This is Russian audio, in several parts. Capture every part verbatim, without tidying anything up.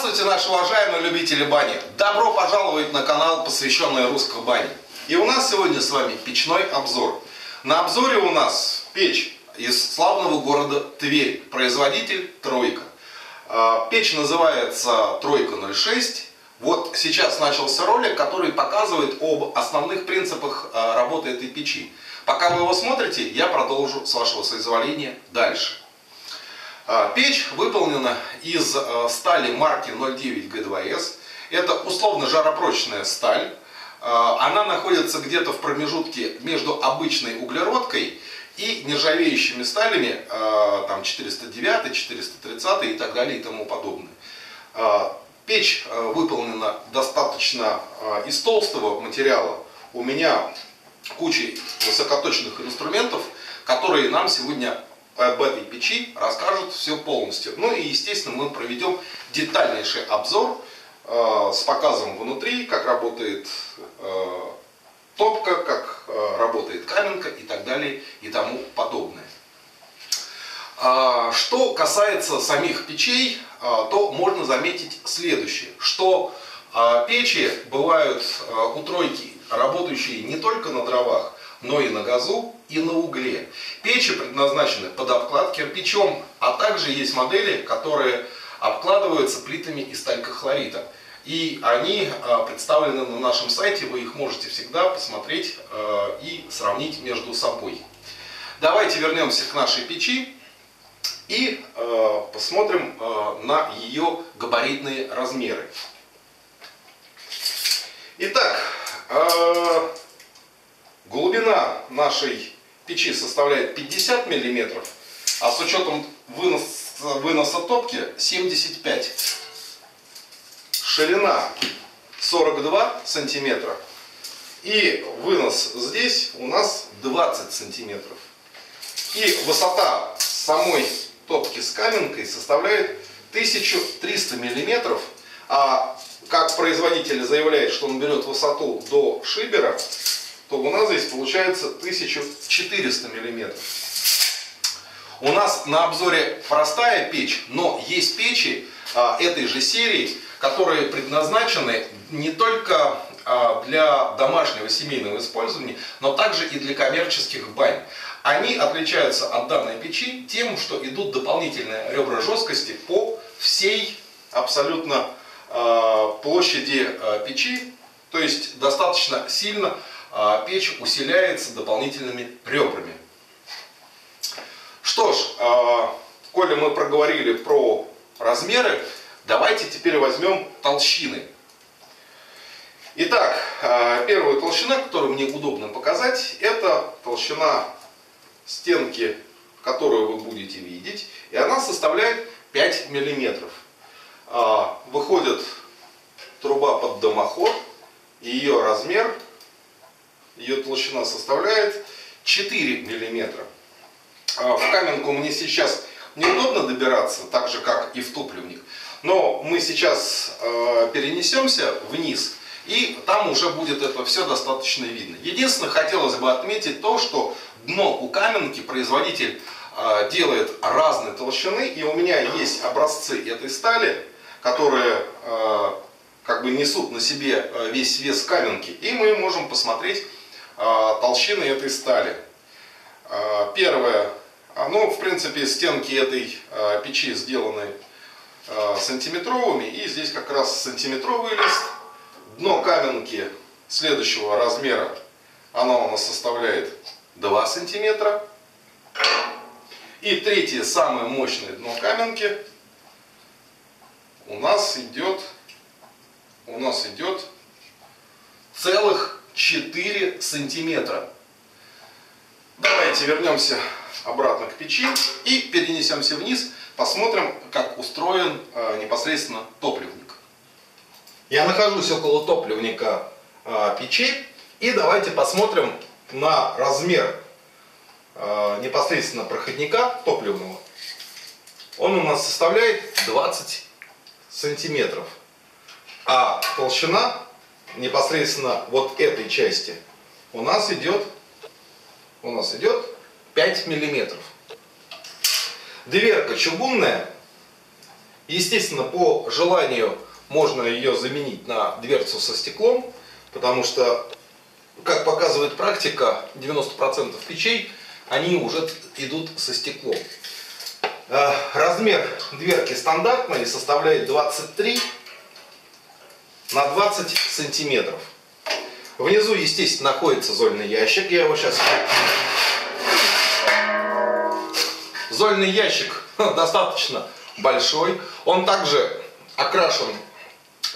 Здравствуйте, наши уважаемые любители бани! Добро пожаловать на канал, посвященный русской бане. И у нас сегодня с вами печной обзор. На обзоре у нас печь из славного города Тверь, производитель Тройка. Печь называется Тройка ноль шесть. Вот сейчас начался ролик, который показывает об основных принципах работы этой печи. Пока вы его смотрите, я продолжу с вашего соизволения дальше. Печь выполнена из стали марки ноль девять Г два С. Это условно жаропрочная сталь. Она находится где-то в промежутке между обычной углеродкой и нержавеющими сталями там, четыреста девять, четыреста тридцать и так далее и тому подобное. Печь выполнена достаточно из толстого материала. У меня куча высокоточных инструментов, которые нам сегодня об этой печи расскажут все полностью. Ну и естественно мы проведем детальнейший обзор э, с показом внутри, как работает э, топка, как э, работает каменка и так далее и тому подобное. А, что касается самих печей, а, то можно заметить следующее, что а, печи бывают а, у Тройки, работающие не только на дровах, но и на газу и на угле. Печи предназначены под обклад кирпичом, а также есть модели, которые обкладываются плитами из талькохлорита. И они представлены на нашем сайте, вы их можете всегда посмотреть и сравнить между собой. Давайте вернемся к нашей печи и посмотрим на ее габаритные размеры. Итак, глубина нашей печи составляет пятьдесят миллиметров, а с учетом вынос, выноса топки семьдесят пять. Ширина сорок два сантиметра и вынос здесь у нас двадцать сантиметров. И высота самой топки с каменкой составляет тысячу триста миллиметров, а как производитель заявляет, что он берет высоту до шибера, то у нас здесь получается тысяча четыреста миллиметров. У нас на обзоре простая печь, но есть печи а, этой же серии, которые предназначены не только а, для домашнего семейного использования, но также и для коммерческих бань. Они отличаются от данной печи тем, что идут дополнительные ребра жесткости по всей абсолютно а, площади а, печи, то есть достаточно сильно печь усиляется дополнительными ребрами. Что ж, коли мы проговорили про размеры, давайте теперь возьмем толщины. Итак, первая толщина, которую мне удобно показать, это толщина стенки, которую вы будете видеть, и она составляет пять миллиметров. Выходит труба под дымоход, и ее размер, ее толщина составляет четыре миллиметра. В каменку мне сейчас неудобно добираться, так же как и в топливник. Но мы сейчас перенесемся вниз, и там уже будет это все достаточно видно. Единственное, хотелось бы отметить то, что дно у каменки производитель делает разной толщины. И у меня есть образцы этой стали, которые как бы несут на себе весь вес каменки. И мы можем посмотреть толщины этой стали. Первое, ну, в принципе, стенки этой печи сделаны сантиметровыми, и здесь как раз сантиметровый лист. Дно каменки следующего размера, оно у нас составляет два сантиметра. И третье, самое мощное дно каменки у нас идет, у нас идет целых четыре сантиметра. Давайте вернемся обратно к печи и перенесемся вниз, посмотрим, как устроен э, непосредственно топливник. Я нахожусь около топливника э, печи, и давайте посмотрим на размер э, непосредственно проходника топливного. Он у нас составляет двадцать сантиметров, а толщина непосредственно вот этой части у нас идет у нас идет пять миллиметров. Дверка чугунная, Естественно, по желанию можно ее заменить на дверцу со стеклом, потому что, как показывает практика, девяносто процентов печей, они уже идут со стеклом. Размер дверки стандартный, составляет двадцать три на двадцать сантиметров. Внизу, естественно, находится зольный ящик. Я его сейчас... Зольный ящик достаточно большой. Он также окрашен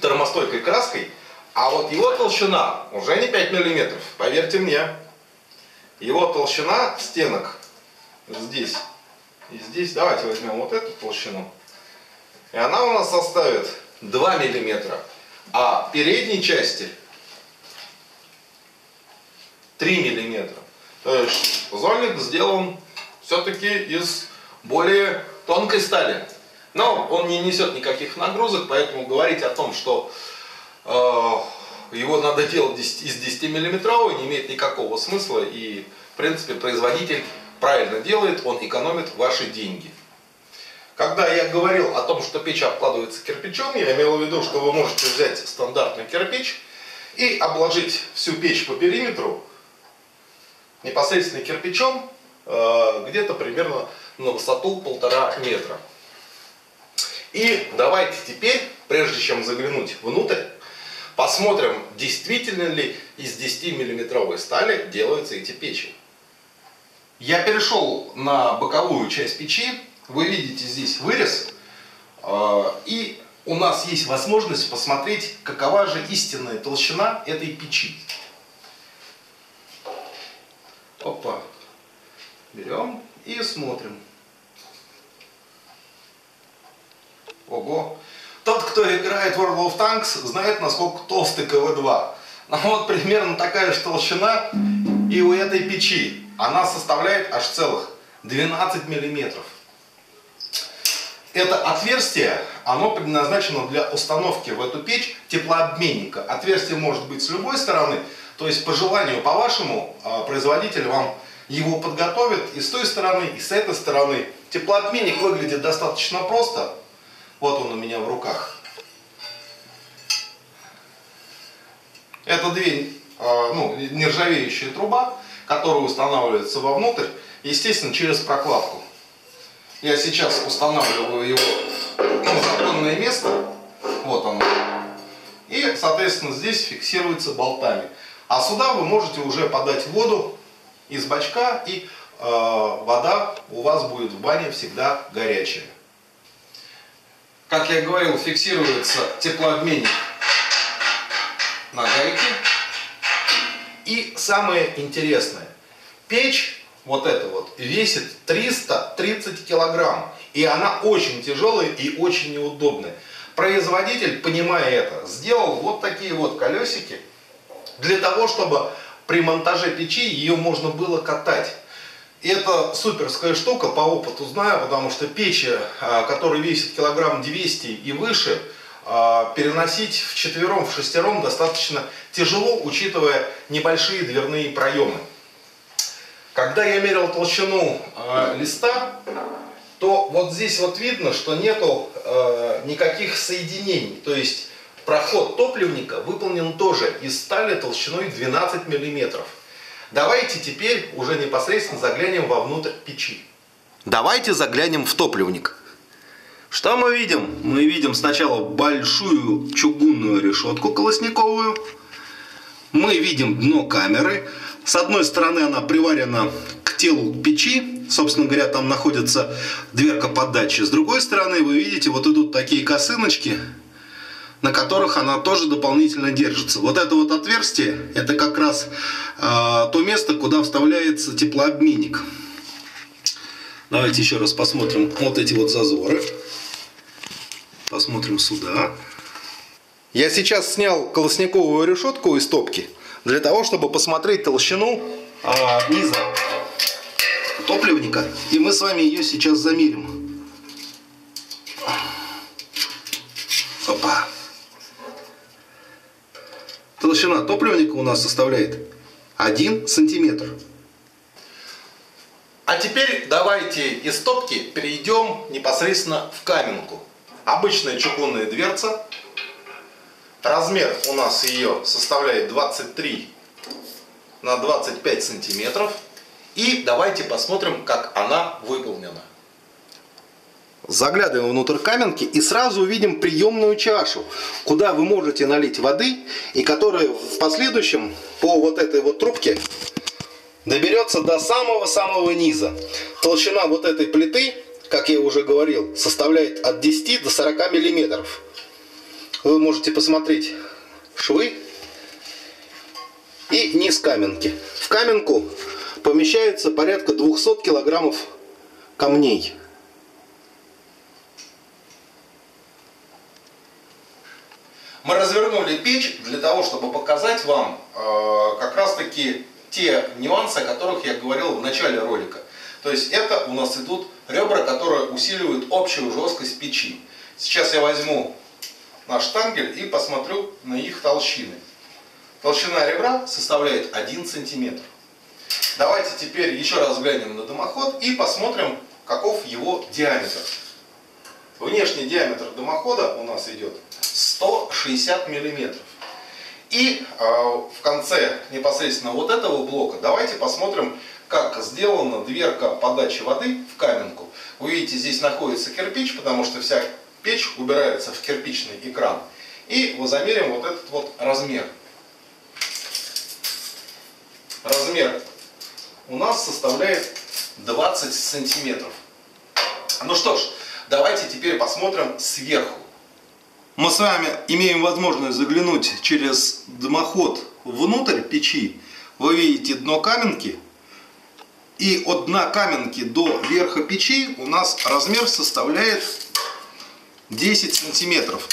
термостойкой краской. А вот его толщина уже не пять миллиметров, поверьте мне. Его толщина стенок здесь и здесь. Давайте возьмем вот эту толщину. И она у нас составит два миллиметра. А передней части три миллиметра. То есть зольник сделан все-таки из более тонкой стали. Но он не несет никаких нагрузок, поэтому говорить о том, что э, его надо делать из десятимиллиметровой, не имеет никакого смысла. И в принципе производитель правильно делает, он экономит ваши деньги. Когда я говорил о том, что печь обкладывается кирпичом, я имел в виду, что вы можете взять стандартный кирпич и обложить всю печь по периметру непосредственно кирпичом, где-то примерно на высоту полтора метра. И давайте теперь, прежде чем заглянуть внутрь, посмотрим, действительно ли из десятимиллиметровой стали делаются эти печи. Я перешел на боковую часть печи. Вы видите здесь вырез. И у нас есть возможность посмотреть, какова же истинная толщина этой печи. Опа. Берем и смотрим. Ого! Тот, кто играет в World of Tanks, знает, насколько толстый КВ два. Ну вот примерно такая же толщина и у этой печи. Она составляет аж целых двенадцать миллиметров. Это отверстие, оно предназначено для установки в эту печь теплообменника. Отверстие может быть с любой стороны, то есть по желанию, по вашему, производитель вам его подготовит и с той стороны, и с этой стороны. Теплообменник выглядит достаточно просто. Вот он у меня в руках. Это две ну, нержавеющая труба, которая устанавливается вовнутрь, естественно, через прокладку. Я сейчас устанавливаю его на законное место. Вот оно. И, соответственно, здесь фиксируется болтами. А сюда вы можете уже подать воду из бачка, и э, вода у вас будет в бане всегда горячая. Как я говорил, фиксируется теплообменник на гайке. И самое интересное, печь вот эта вот весит триста тридцать килограмм. И она очень тяжелая и очень неудобная. Производитель, понимая это, сделал вот такие вот колесики для того, чтобы... При монтаже печи ее можно было катать. И это суперская штука, по опыту знаю, потому что печи, которые весят килограмм двести и выше, переносить вчетвером, вшестером достаточно тяжело, учитывая небольшие дверные проемы. Когда я мерил толщину листа, то вот здесь вот видно, что нету никаких соединений, то есть проход топливника выполнен тоже из стали толщиной двенадцать миллиметров. Давайте теперь уже непосредственно заглянем вовнутрь печи. Давайте заглянем в топливник. Что мы видим? Мы видим сначала большую чугунную решетку колосниковую. Мы видим дно камеры. С одной стороны она приварена к телу печи. Собственно говоря, там находится дверка поддачи. С другой стороны вы видите, вот идут такие косыночки, на которых она тоже дополнительно держится. Вот это вот отверстие, это как раз э, то место, куда вставляется теплообменник. Давайте еще раз посмотрим вот эти вот зазоры. Посмотрим сюда. Я сейчас снял колосниковую решетку из топки, для того, чтобы посмотреть толщину э, низа топливника. И мы с вами ее сейчас замерим. Опа! Толщина топливника у нас составляет один сантиметр. А теперь давайте из топки перейдем непосредственно в каменку. Обычная чугунная дверца. Размер у нас ее составляет двадцать три на двадцать пять сантиметров. И давайте посмотрим, как она выполнена. Заглядываем внутрь каменки и сразу увидим приемную чашу, куда вы можете налить воды и которая в последующем по вот этой вот трубке доберется до самого-самого низа. Толщина вот этой плиты, как я уже говорил, составляет от десяти до сорока миллиметров. Вы можете посмотреть швы и низ каменки. В каменку помещается порядка двухсот килограммов камней. Мы развернули печь для того, чтобы показать вам э, как раз таки те нюансы, о которых я говорил в начале ролика. То есть это у нас идут ребра, которые усиливают общую жесткость печи. Сейчас я возьму наш штангель и посмотрю на их толщины. Толщина ребра составляет один сантиметр. Давайте теперь еще раз глянем на дымоход и посмотрим, каков его диаметр. Внешний диаметр дымохода у нас идет сто шестьдесят миллиметров. И э, в конце непосредственно вот этого блока давайте посмотрим, как сделана дверка подачи воды в каменку. Вы видите, здесь находится кирпич, потому что вся печь убирается в кирпичный экран. И мы замерим вот этот вот размер. Размер у нас составляет двадцать сантиметров. Ну что ж, давайте теперь посмотрим сверху. Мы с вами имеем возможность заглянуть через дымоход внутрь печи. Вы видите дно каменки. И от дна каменки до верха печи у нас размер составляет десять сантиметров.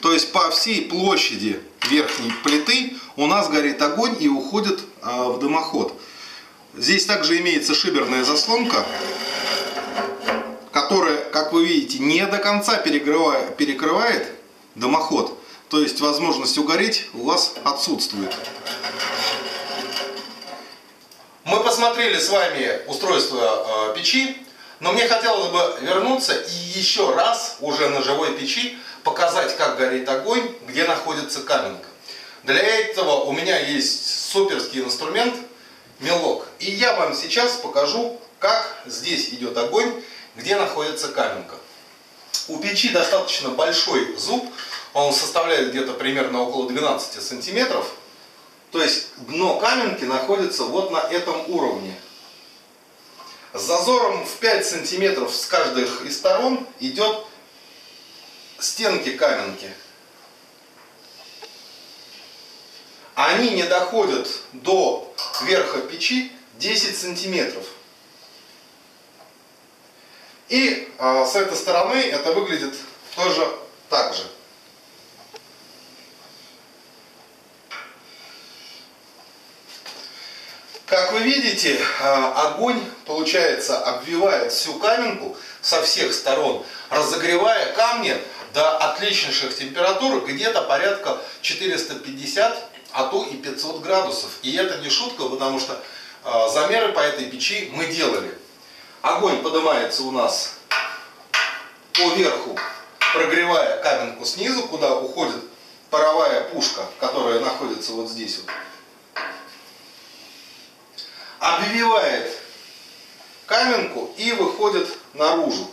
То есть по всей площади верхней плиты у нас горит огонь и уходит в дымоход. Здесь также имеется шиберная заслонка, которая, как вы видите, не до конца перекрывает дымоход. То есть возможность угореть у вас отсутствует. Мы посмотрели с вами устройство печи, но мне хотелось бы вернуться и еще раз уже на живой печи показать, как горит огонь, где находится каменка. Для этого у меня есть суперский инструмент мелок. И я вам сейчас покажу, как здесь идет огонь, где находится каменка. У печи достаточно большой зуб, он составляет где-то примерно около двенадцати сантиметров. То есть дно каменки находится вот на этом уровне. С зазором в пять сантиметров с каждых из сторон идет стенки каменки. Они не доходят до верха печи десять сантиметров. И а, с этой стороны это выглядит тоже так же. Как вы видите, огонь, получается, обвивает всю каменку со всех сторон, разогревая камни до отличнейших температур, где-то порядка четырёхсот пятидесяти, а то и пятисот градусов. И это не шутка, потому что замеры по этой печи мы делали. Огонь поднимается у нас по верху, прогревая каменку снизу, куда уходит паровая пушка, которая находится вот здесь вот. Обвивает каменку и выходит наружу.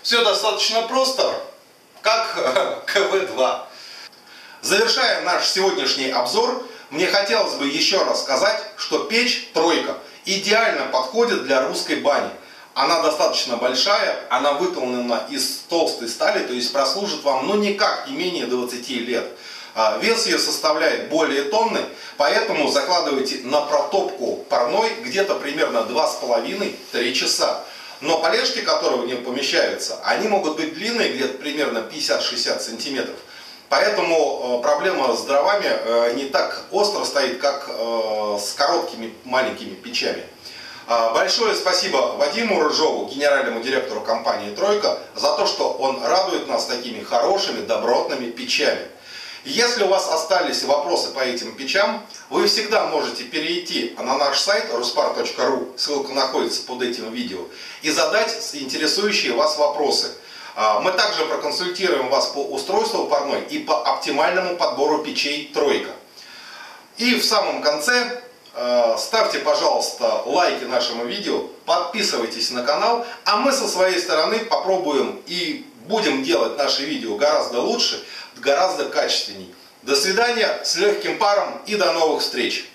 Все достаточно просто, как КВ-два. Завершая наш сегодняшний обзор, мне хотелось бы еще раз сказать, что печь «Тройка» идеально подходит для русской бани. Она достаточно большая, она выполнена из толстой стали, то есть прослужит вам, ну, никак не менее двадцати лет. Вес ее составляет более тонны, поэтому закладывайте на протопку парной где-то примерно два с половиной — три часа. Но полежки, которые в нем помещаются, они могут быть длинные, где-то примерно пятьдесят-шестьдесят сантиметров. Поэтому проблема с дровами не так остро стоит, как с короткими маленькими печами. Большое спасибо Вадиму Рыжову, генеральному директору компании «Тройка», за то, что он радует нас такими хорошими, добротными печами. Если у вас остались вопросы по этим печам, вы всегда можете перейти на наш сайт ruspar точка ру, ссылка находится под этим видео, и задать интересующие вас вопросы. Мы также проконсультируем вас по устройству парной и по оптимальному подбору печей «Тройка». И в самом конце ставьте, пожалуйста, лайки нашему видео, подписывайтесь на канал, а мы со своей стороны попробуем и будем делать наши видео гораздо лучше, гораздо качественней. До свидания, с легким паром и до новых встреч!